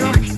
do.